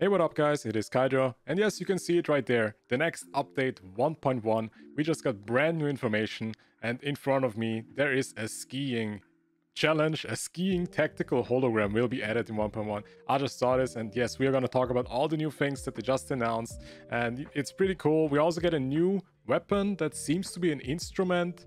Hey, what up guys, it is Kydro, and yes, you can see it right there. The next update 1.1, we just got brand new information, and in front of me there is a skiing challenge. A skiing tactical hologram will be added in 1.1. I just saw this, and yes, we are going to talk about all the new things that they just announced, and it's pretty cool. We also get a new weapon that seems to be an instrument.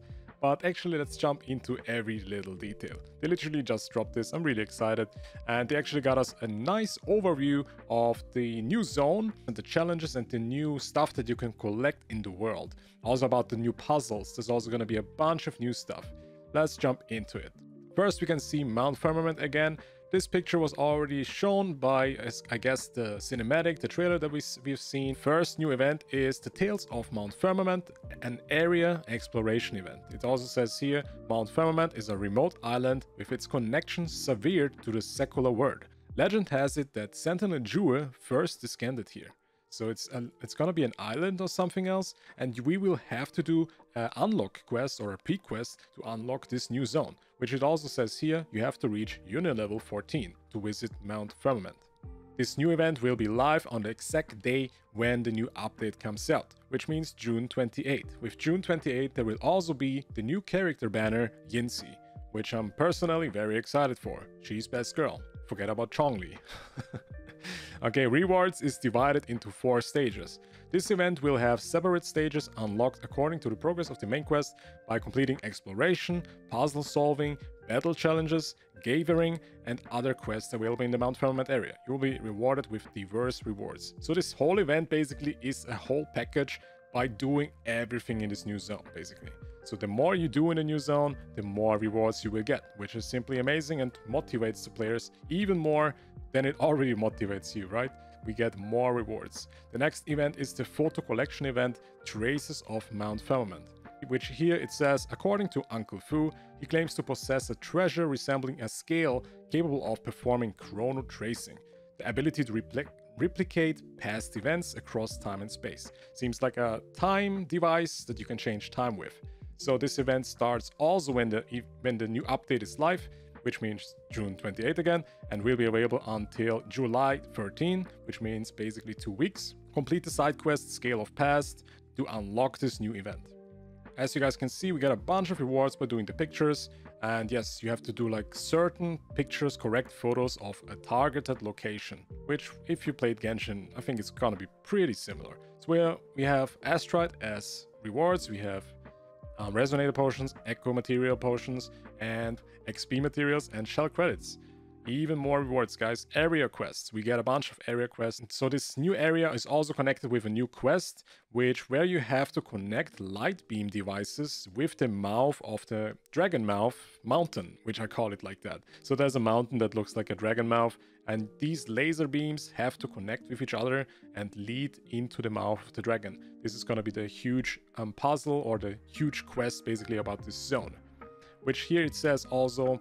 But actually, let's jump into every little detail. They literally just dropped this. I'm really excited. And they actually got us a nice overview of the new zone and the challenges and the new stuff that you can collect in the world. Also about the new puzzles. There's also going to be a bunch of new stuff. Let's jump into it. First, we can see Mount Firmament again. This picture was already shown by, I guess, the cinematic, the trailer that we've seen. First new event is the Tales of Mount Firmament, an area exploration event. It also says here, Mount Firmament is a remote island with its connections severed to the secular world. Legend has it that Sentinel Jue first descended here. So it's gonna be an island or something else, and we will have to do unlock quest or a pre-quest to unlock this new zone, which it also says here you have to reach Uni-level 14 to visit Mount Firmament. This new event will be live on the exact day when the new update comes out, which means June 28. With June 28 there will also be the new character banner Yinzi, which I'm personally very excited for. She's best girl. Forget about Chongli. Okay, rewards is divided into 4 stages. This event will have separate stages unlocked according to the progress of the main quest by completing exploration, puzzle solving, battle challenges, gathering, and other quests available in the Mount Firmament area. You will be rewarded with diverse rewards. So this whole event basically is a whole package by doing everything in this new zone, basically. So the more you do in the new zone, the more rewards you will get, which is simply amazing and motivates the players even more than it already motivates you, right? We get more rewards. The next event is the photo collection event, Traces of Mount Firmament, which here it says, according to Uncle Fu, he claims to possess a treasure resembling a scale capable of performing chrono tracing, the ability to replicate past events across time and space. Seems like a time device that you can change time with. So this event starts also when the new update is live, which means June 28 again, and will be available until July 13, which means basically 2 weeks. Complete the side quest Scale of Past to unlock this new event. As you guys can see, we get a bunch of rewards by doing the pictures, and yes, you have to do like certain pictures, correct photos of a targeted location, which if you played Genshin, I think it's gonna be pretty similar. So we have Astrite as rewards, we have Resonator potions, Echo material potions, and XP materials and shell credits. Even more rewards, guys. Area quests. We get a bunch of area quests. So this new area is also connected with a new quest, where you have to connect light beam devices with the mouth of the dragon mouth mountain, which I call it like that. So there's a mountain that looks like a dragon mouth, and these laser beams have to connect with each other and lead into the mouth of the dragon. This is going to be the huge puzzle or the huge quest basically about this zone, which here it says also,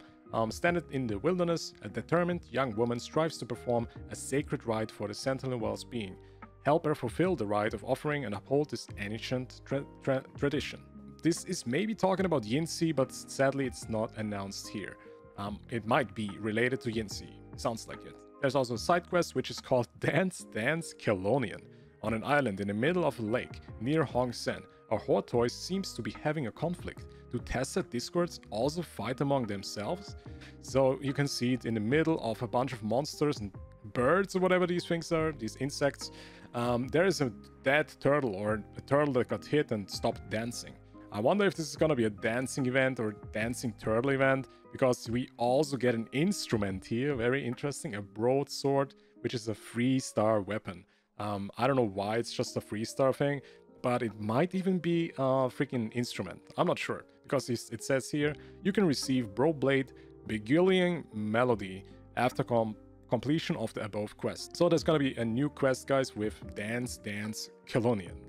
Stranded in the wilderness, a determined young woman strives to perform a sacred rite for the sentinel well-being. Help her fulfill the rite of offering and uphold this ancient tradition. This is maybe talking about Yinzi, but sadly it's not announced here. It might be related to Yinzi, sounds like it. There's also a side quest which is called Dance Dance Kelonian. On an island in the middle of a lake near Hong Sen, a tortoise seems to be having a conflict. Do tacit discords also fight among themselves? So you can see it in the middle of a bunch of monsters and birds or whatever these things are, these insects. There is a dead turtle or a turtle that got hit and stopped dancing. I wonder if this is gonna be a dancing event or dancing turtle event, because we also get an instrument here, very interesting, a broadsword, which is a 3-star weapon. I don't know why it's just a 3-star thing, but it might even be a freaking instrument. I'm not sure, because it says here, you can receive Broblade Beguiling Melody after completion of the above quest. So there's gonna be a new quest, guys, with Dance Dance Kelonian.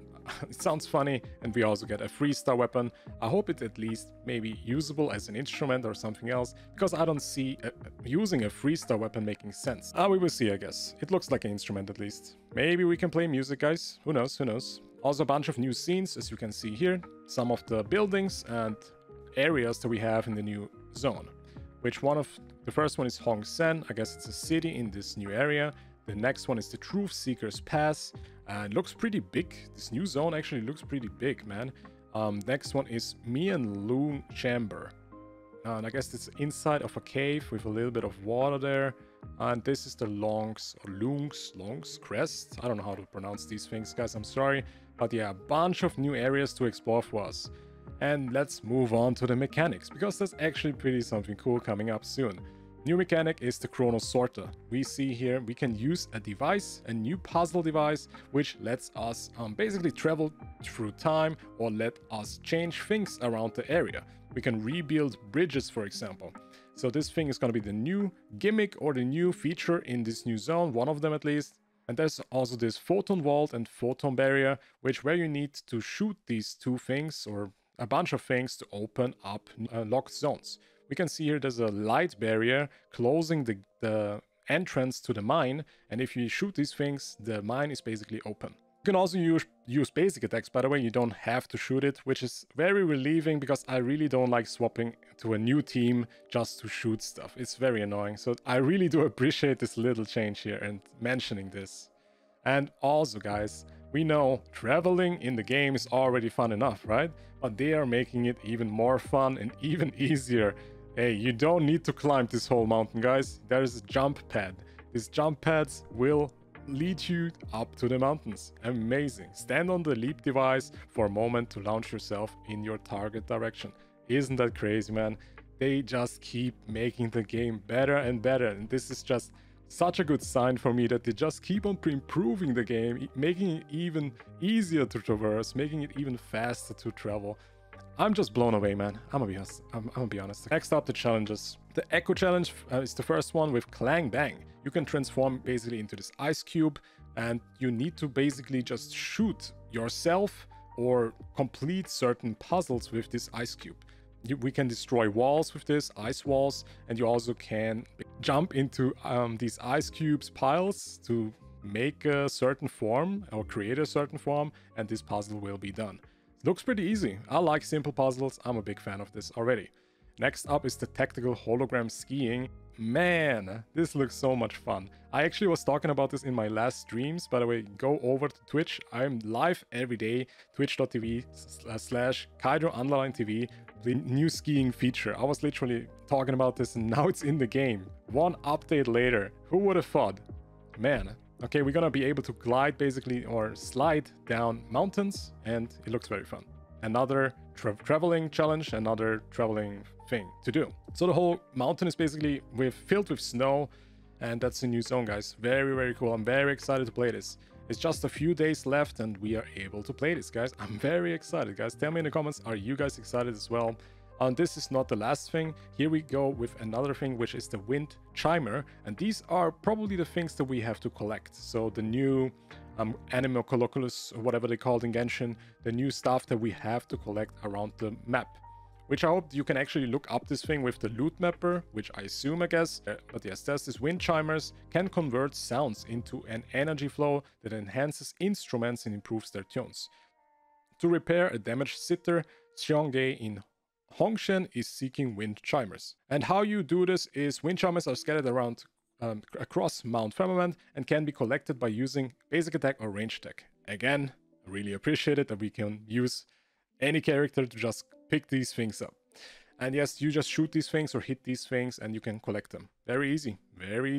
It sounds funny, and we also get a 3-star weapon. I hope it's at least maybe usable as an instrument or something else, because I don't see using a 3-star weapon making sense. We will see, I guess. It looks like an instrument at least. Maybe we can play music, guys. Who knows, who knows. Also a bunch of new scenes, as you can see here. Some of the buildings and areas that we have in the new zone. The first one is Hong Sen. I guess it's a city in this new area. The next one is the Truth Seeker's Pass. It looks pretty big. This new zone actually looks pretty big, man. Next one is Mian Loon Chamber. And I guess it's inside of a cave with a little bit of water there. And this is the Long's Crest. I don't know how to pronounce these things, guys. I'm sorry. But yeah, a bunch of new areas to explore for us. And let's move on to the mechanics, because that's actually pretty something cool coming up soon. New mechanic is the Chronosorter. We see here we can use a device, a new puzzle device, which lets us basically travel through time, or let us change things around the area. We can rebuild bridges, for example. So this thing is going to be the new gimmick or the new feature in this new zone, one of them at least. And there's also this photon vault and photon barrier, which where you need to shoot these two things or a bunch of things to open up locked zones. We can see here there's a light barrier closing the entrance to the mine, and if you shoot these things, the mine is basically open. You can also use basic attacks, by the way. You don't have to shoot it, which is very relieving, because I really don't like swapping to a new team just to shoot stuff. It's very annoying, so I really do appreciate this little change here and mentioning this. And also, guys, we know traveling in the game is already fun enough, right? But they are making it even more fun and even easier. Hey, you don't need to climb this whole mountain, guys. There is a jump pad. These jump pads will lead you up to the mountains. Amazing. Stand on the leap device for a moment to launch yourself in your target direction. Isn't that crazy, man? They just keep making the game better and better. And this is just such a good sign for me that they just keep on improving the game, making it even easier to traverse, making it even faster to travel. I'm just blown away, man. I'm gonna be honest. Next up, the challenges. The Echo Challenge is the first one with Clang Bang. You can transform basically into this ice cube, and you need to basically just shoot yourself or complete certain puzzles with this ice cube. We can destroy walls with this, ice walls, and you also can jump into these ice cubes piles to make a certain form or create a certain form, and this puzzle will be done. Looks pretty easy. I like simple puzzles. I'm a big fan of this already. Next up is the tactical hologram skiing. Man, this looks so much fun. I actually was talking about this in my last streams. By the way, go over to Twitch. I'm live every day. Twitch.tv/Kydro_TV. The new skiing feature. I was literally talking about this and now it's in the game. One update later. Who would have thought? Man. Okay, we're gonna be able to glide basically or slide down mountains, and it looks very fun. Another traveling challenge, another traveling thing to do. So the whole mountain is basically filled with snow, and that's a new zone, guys. Very, very cool. I'm very excited to play this. It's just a few days left and we are able to play this, guys. I'm very excited, guys. Tell me in the comments, are you guys excited as well? And this is not the last thing. Here we go with another thing, which is the wind chimer. And these are probably the things that we have to collect. So the new animal colloculus, or whatever they called in Genshin, the new stuff that we have to collect around the map, which I hope you can actually look up this thing with the loot mapper, which I guess. But yes, there's this wind chimers can convert sounds into an energy flow that enhances instruments and improves their tunes. To repair a damaged sitar, Chongli in Hong Sen is seeking wind chimers, and how you do this is wind chimers are scattered around across Mount Firmament and can be collected by using basic attack or range attack. Again, I really appreciate it that we can use any character to just pick these things up. And yes, you just shoot these things or hit these things and you can collect them. Very easy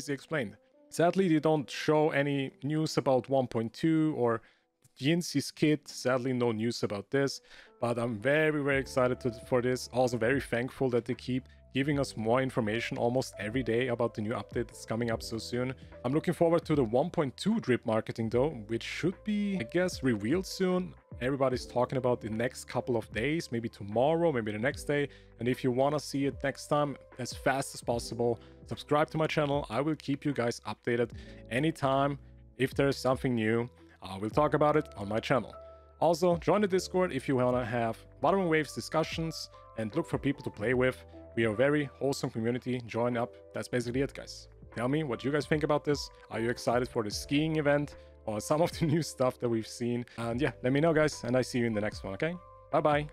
explained. Sadly, they don't show any news about 1.2 or Yinzi's kit. Sadly, no news about this, but I'm very excited for this. Also very thankful that they keep giving us more information almost every day about the new update that's coming up so soon. I'm looking forward to the 1.2 drip marketing though, which should be, I guess, revealed soon. Everybody's talking about the next couple of days, maybe tomorrow, maybe the next day. And if you want to see it next time as fast as possible, subscribe to my channel. I will keep you guys updated anytime. If there's something new, I will talk about it on my channel. Also, join the Discord if you want to have Wuthering Waves discussions and look for people to play with. We are a very wholesome community. Join up. That's basically it, guys. Tell me what you guys think about this. Are you excited for the skiing event or some of the new stuff that we've seen? And yeah, let me know, guys, and I see you in the next one, okay? Bye-bye.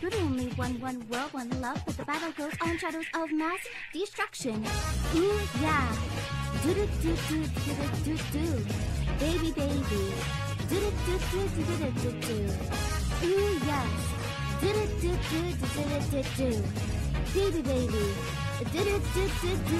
You're the only one world, one love, but the battle goes on. Shadows of mass destruction. Ooh, yeah. do do do do do do, baby baby, do do do do do do do, ooh yes, do do do do do do, baby baby, do do do do do.